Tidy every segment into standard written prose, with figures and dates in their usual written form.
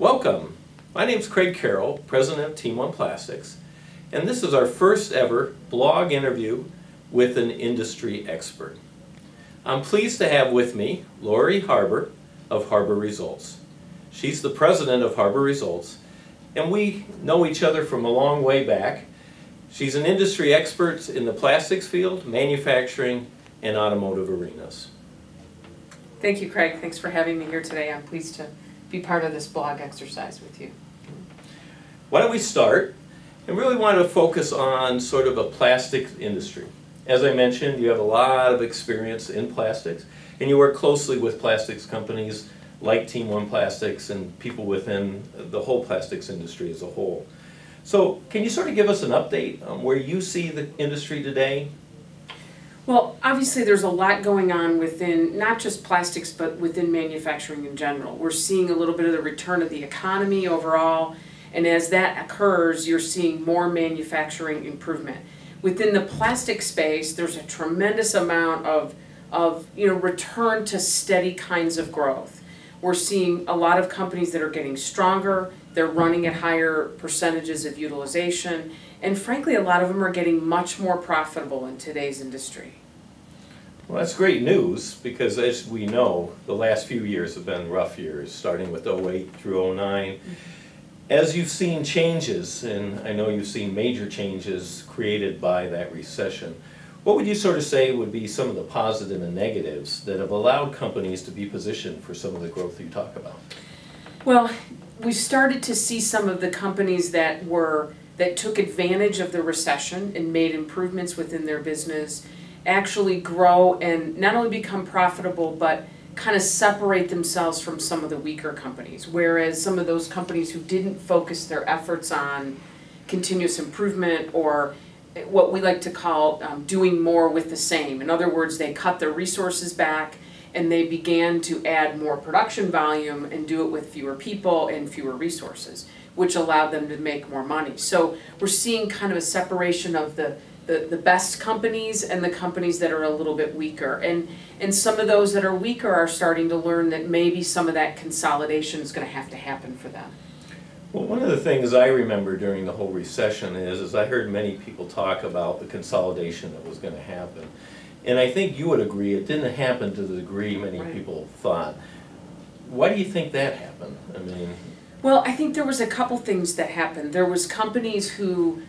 Welcome! My name is Craig Carrel, President of Team One Plastics, and this is our first ever blog interview with an industry expert. I'm pleased to have with me Laurie Harbour of Harbour Results. She's the president of Harbour Results, and we know each other from a long way back. She's an industry expert in the plastics field, manufacturing, and automotive arenas. Thank you, Craig. Thanks for having me here today. I'm pleased to be part of this blog exercise with you. Why don't we start? I really want to focus on sort of a plastics industry. As I mentioned, you have a lot of experience in plastics, and you work closely with plastics companies like Team One Plastics and people within the whole plastics industry as a whole. So can you sort of give us an update on where you see the industry today? Well, obviously there's a lot going on within not just plastics but within manufacturing in general. We're seeing a little bit of the return of the economy overall, and as that occurs you're seeing more manufacturing improvement. Within the plastic space there's a tremendous amount of return to steady kinds of growth. We're seeing a lot of companies that are getting stronger, they're running at higher percentages of utilization, and frankly a lot of them are getting much more profitable in today's industry. Well, that's great news because, as we know, the last few years have been rough years, starting with 08 through 09. Mm-hmm. As you've seen changes, and I know you've seen major changes created by that recession, what would you sort of say would be some of the positive and negatives that have allowed companies to be positioned for some of the growth you talk about? Well, we started to see some of the companies that took advantage of the recession and made improvements within their business actually grow and not only become profitable but kind of separate themselves from some of the weaker companies, whereas some of those companies who didn't focus their efforts on continuous improvement or what we like to call doing more with the same. In other words, they cut their resources back and they began to add more production volume and do it with fewer people and fewer resources, which allowed them to make more money. So we're seeing kind of a separation of the best companies and the companies that are a little bit weaker. And some of those that are weaker are starting to learn that maybe some of that consolidation is going to have to happen for them. Well, one of the things I remember during the whole recession is I heard many people talk about the consolidation that was going to happen. And I think you would agree it didn't happen to the degree many people thought. Why do you think that happened? I mean, well, I think there was a couple things that happened. There was companies who,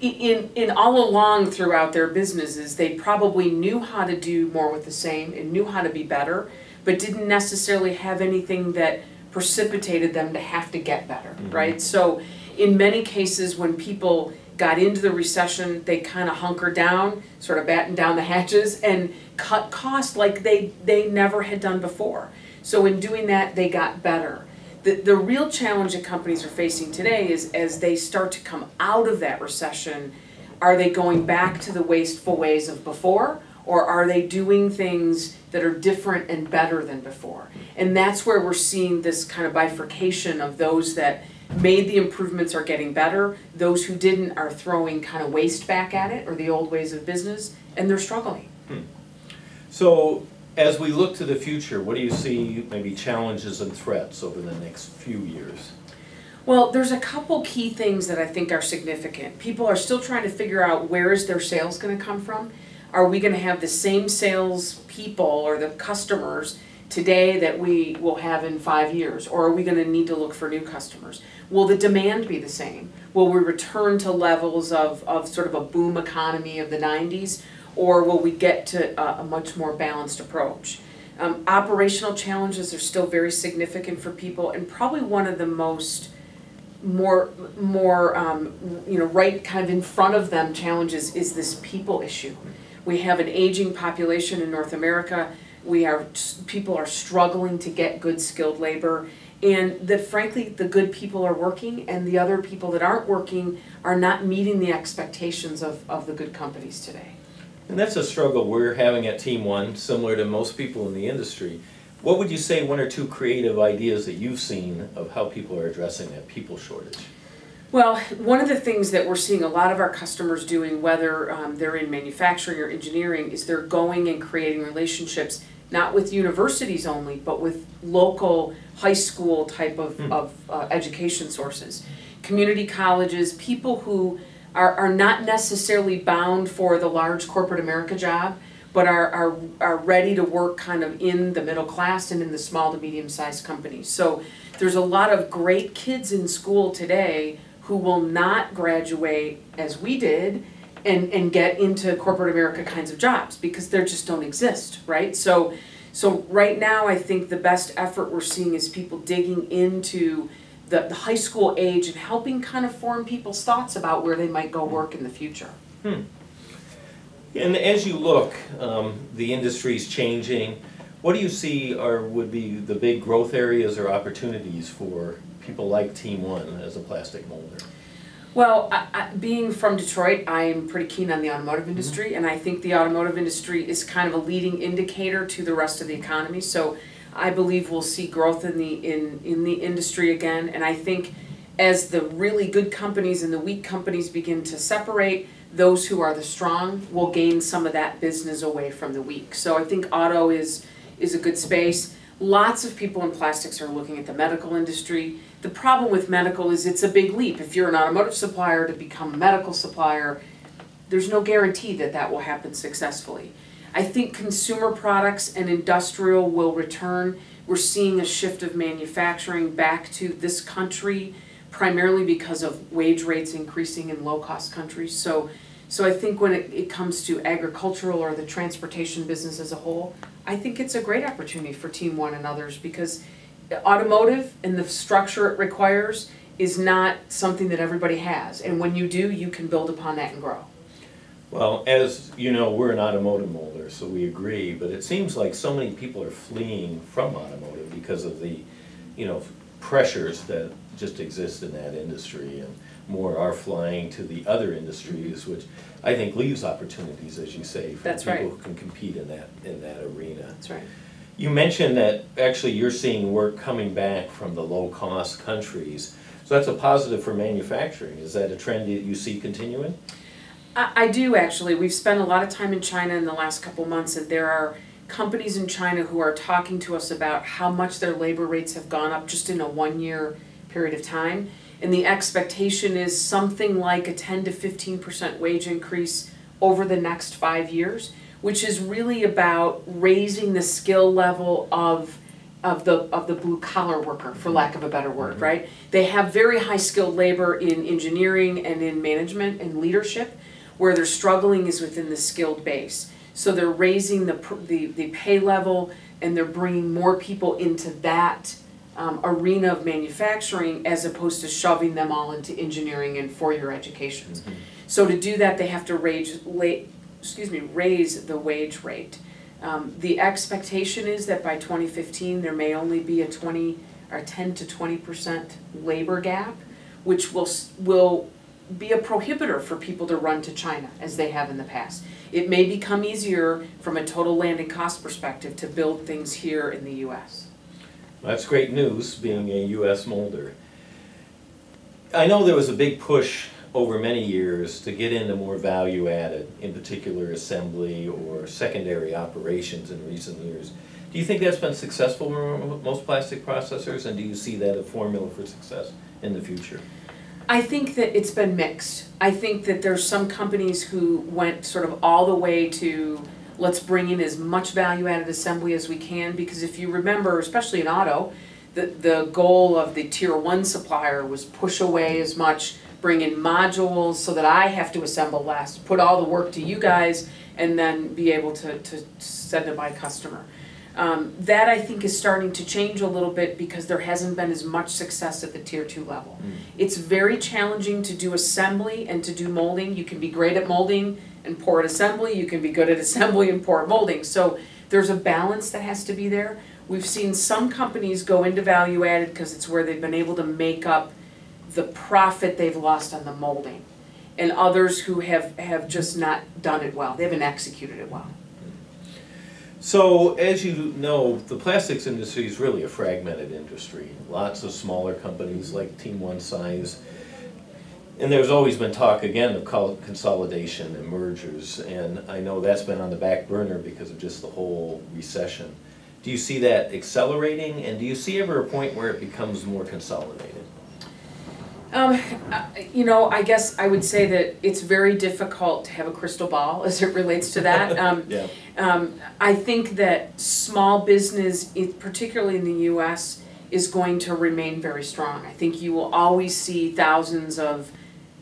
in all along throughout their businesses, they probably knew how to do more with the same and knew how to be better, but didn't necessarily have anything that precipitated them to have to get better, right? So in many cases when people got into the recession, they kind of hunkered down, sort of batten down the hatches and cut costs like they never had done before. So in doing that, they got better. The real challenge that companies are facing today is as they start to come out of that recession, are they going back to the wasteful ways of before? Or are they doing things that are different and better than before? And that's where we're seeing this kind of bifurcation of those that made the improvements are getting better, those who didn't are throwing kind of waste back at it, or the old ways of business, and they're struggling. So as we look to the future, what do you see maybe challenges and threats over the next few years? Well, there's a couple key things that I think are significant. People are still trying to figure out where is their sales going to come from. Are we going to have the same sales people or the customers today that we will have in 5 years? Or are we going to need to look for new customers? Will the demand be the same? Will we return to levels of sort of a boom economy of the 90s? Or will we get to a much more balanced approach? Operational challenges are still very significant for people, and probably one of the more right kind of in front of them challenges is this people issue. We have an aging population in North America. People are struggling to get good skilled labor, and that frankly the good people are working and the other people that aren't working are not meeting the expectations of the good companies today. And that's a struggle we're having at Team One, similar to most people in the industry. What would you say one or two creative ideas that you've seen of how people are addressing that people shortage? Well, one of the things that we're seeing a lot of our customers doing, whether they're in manufacturing or engineering, is they're going and creating relationships not with universities only, but with local high school type of, education sources. Community colleges, people who are not necessarily bound for the large corporate America job, but are ready to work kind of in the middle class and in the small to medium-sized companies. So there's a lot of great kids in school today who will not graduate as we did and get into corporate America kinds of jobs because they just don't exist, right? So right now I think the best effort we're seeing is people digging into the high school age and helping kind of form people's thoughts about where they might go work in the future. Hmm. And as you look, the industry's changing. What do you see are would be the big growth areas or opportunities for people like Team One as a plastic molder? Well, being from Detroit, I'm pretty keen on the automotive industry, and I think the automotive industry is kind of a leading indicator to the rest of the economy. So I believe we'll see growth in the in the industry again, and I think as the really good companies and the weak companies begin to separate, those who are the strong will gain some of that business away from the weak. So I think auto is a good space. Lots of people in plastics are looking at the medical industry. The problem with medical is it's a big leap. If you're an automotive supplier to become a medical supplier, there's no guarantee that that will happen successfully. I think consumer products and industrial will return. We're seeing a shift of manufacturing back to this country, primarily because of wage rates increasing in low-cost countries. So I think when it comes to agricultural or the transportation business as a whole, I think it's a great opportunity for Team One and others, because automotive and the structure it requires is not something that everybody has. And when you do, you can build upon that and grow. Well, as you know, we're an automotive molder, so we agree. But it seems like so many people are fleeing from automotive because of the, you know, pressures that just exist in that industry, and more are flying to the other industries, which I think leaves opportunities, as you say, for people who can compete in that arena. That's right. You mentioned that actually you're seeing work coming back from the low-cost countries, so that's a positive for manufacturing. Is that a trend that you see continuing? I do, actually. We've spent a lot of time in China in the last couple months, and there are companies in China who are talking to us about how much their labor rates have gone up just in a one-year period of time, and the expectation is something like a 10% to 15% wage increase over the next 5 years, which is really about raising the skill level of the blue-collar worker, for lack of a better word, right? They have very high-skilled labor in engineering and in management and leadership. Where they're struggling is within the skilled base. So they're raising the pay level, and they're bringing more people into that arena of manufacturing as opposed to shoving them all into engineering and four-year educations. So to do that, they have to raise the wage rate. The expectation is that by 2015 there may only be a 10 to 20% labor gap, which will be a prohibitor for people to run to China as they have in the past. It may become easier from a total landing cost perspective to build things here in the U.S. That's great news, being a U.S. molder. I know there was a big push over many years to get into more value added, in particular assembly or secondary operations in recent years. Do you think that's been successful for most plastic processors, and do you see that a formula for success in the future? I think that it's been mixed. I think that there's some companies who went sort of all the way to let's bring in as much value-added assembly as we can, because if you remember, especially in auto, the goal of the tier one supplier was push away as much, bring in modules so that I have to assemble less, put all the work to you guys, and then be able to send to my customer. That I think is starting to change a little bit because there hasn't been as much success at the tier two level. It's very challenging to do assembly and to do molding. You can be great at molding and poor at assembly. You can be good at assembly and poor at molding. So there's a balance that has to be there. We've seen some companies go into value added because it's where they've been able to make up the profit they've lost on the molding, and others who have just not done it well. They haven't executed it well. So, as you know, the plastics industry is really a fragmented industry. Lots of smaller companies like Team One size. And there's always been talk, again, of consolidation and mergers, and I know that's been on the back burner because of just the whole recession. Do you see that accelerating, and do you see ever a point where it becomes more consolidated? You know, I guess I would say that it's very difficult to have a crystal ball as it relates to that. Yeah. I think that small business, particularly in the U.S., is going to remain very strong. I think you will always see thousands of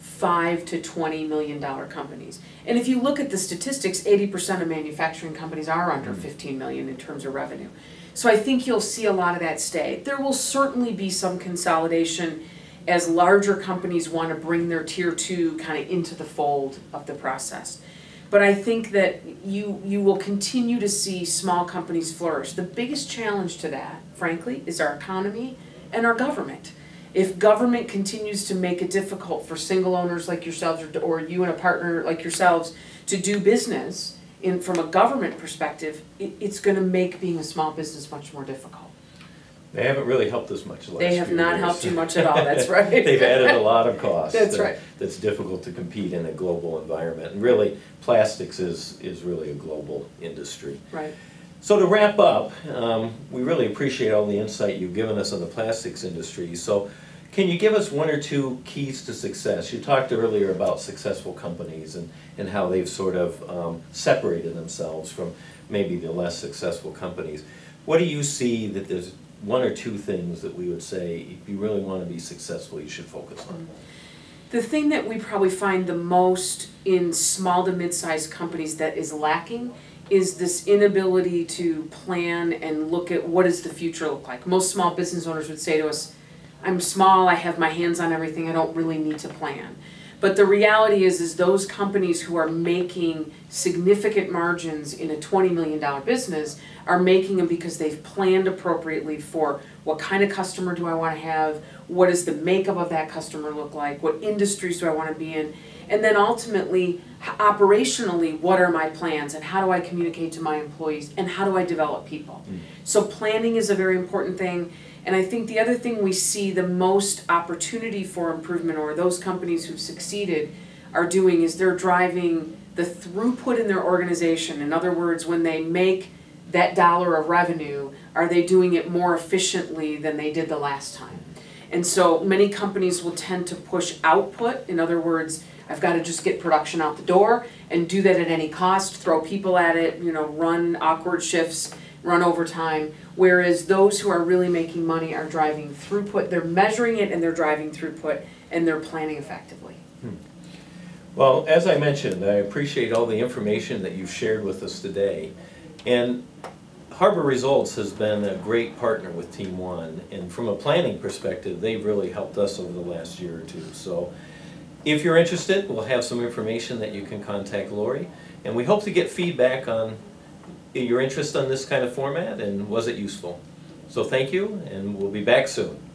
$5 to $20 million companies. And if you look at the statistics, 80% of manufacturing companies are under 15 million in terms of revenue. So I think you'll see a lot of that stay. There will certainly be some consolidation as larger companies want to bring their tier 2 kind of into the fold of the process. But I think that you will continue to see small companies flourish. The biggest challenge to that, frankly, is our economy and our government. If government continues to make it difficult for single owners like yourselves or you and a partner like yourselves to do business from a government perspective, it's going to make being a small business much more difficult. They haven't really helped us much. They have not helped you much at all, that's right. They've added a lot of costs. That's right. That's difficult to compete in a global environment. And really, plastics is really a global industry. Right. So to wrap up, we really appreciate all the insight you've given us on the plastics industry. So can you give us one or two keys to success? You talked earlier about successful companies and how they've sort of separated themselves from maybe the less successful companies. What do you see that there's one or two things that we would say, if you really want to be successful, you should focus on? The thing that we probably find the most in small to mid-sized companies that is lacking is this inability to plan and look at what does the future look like. Most small business owners would say to us, I'm small, I have my hands on everything, I don't really need to plan. But the reality is those companies who are making significant margins in a $20 million business are making them because they've planned appropriately for what kind of customer do I want to have, what does the makeup of that customer look like, what industries do I want to be in, and then ultimately, operationally, what are my plans and how do I communicate to my employees and how do I develop people. So planning is a very important thing. And I think the other thing we see the most opportunity for improvement, or those companies who've succeeded are doing, is they're driving the throughput in their organization. In other words, when they make that dollar of revenue, are they doing it more efficiently than they did the last time? And so many companies will tend to push output. In other words, I've got to just get production out the door and do that at any cost, throw people at it, you know, run awkward shifts, run overtime, whereas those who are really making money are driving throughput. They're measuring it and they're driving throughput and they're planning effectively. Well, as I mentioned, I appreciate all the information that you've shared with us today. And Harbour Results has been a great partner with Team One, and from a planning perspective, they've really helped us over the last year or two. So if you're interested, we'll have some information that you can contact Laurie, and we hope to get feedback on your interest on this kind of format, and was it useful? So thank you, and we'll be back soon.